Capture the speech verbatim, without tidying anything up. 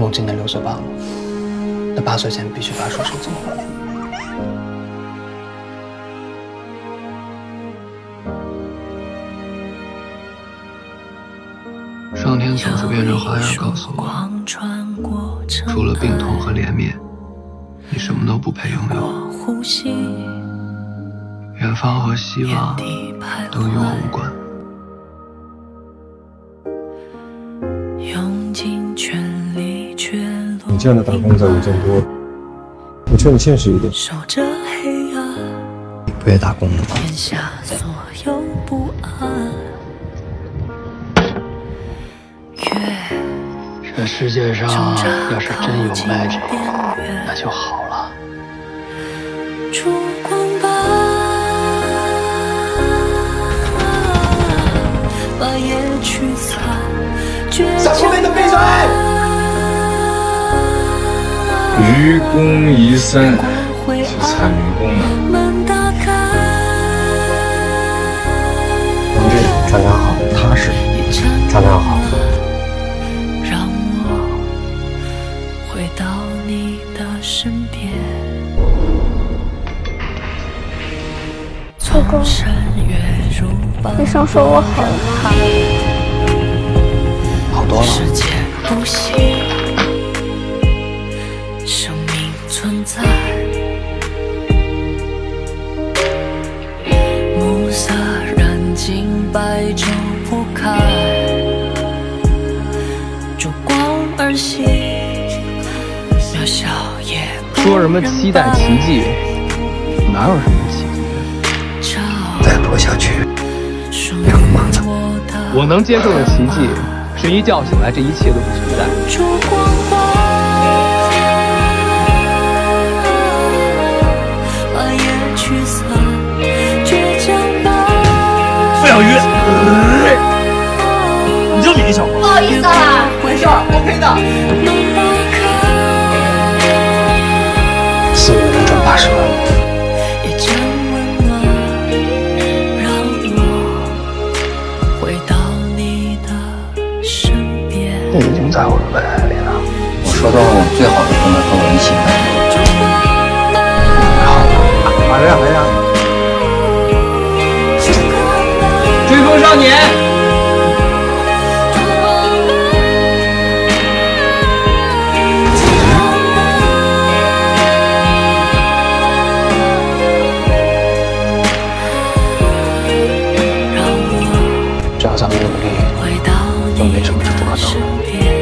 梦境的六岁半了，那八岁前必须把手术做好。上天总是变着花样告诉我，除了病痛和怜悯，你什么都不配拥有。 远方和希望都与我无关。你这样的打工仔也真多，我劝你现实一点。你不也打工的吗？这世界上要是真有 magic， 那就好了。 小兄弟们闭嘴！愚公移山，是踩迷宫的。同志，转账好，踏实，转账好。让我回到你的身边。老公，医生说我好了。 世界不息，生命存在。暮色染尽白昼铺开，烛光而行，渺小也不说什么期待奇迹，哪有什么奇迹？再播下去，两个盲子。我能接受的奇迹。 是一觉醒来，这一切都不存在。付小鱼，你就你一小子。不好意思啊，没事 ，OK 的。四五年赚八十万。 你已经在我的未来里了。我收到了我最好的朋友和我一起来。好，来呀来呀！追风少年，只要咱们努力，就没什么是不可能的。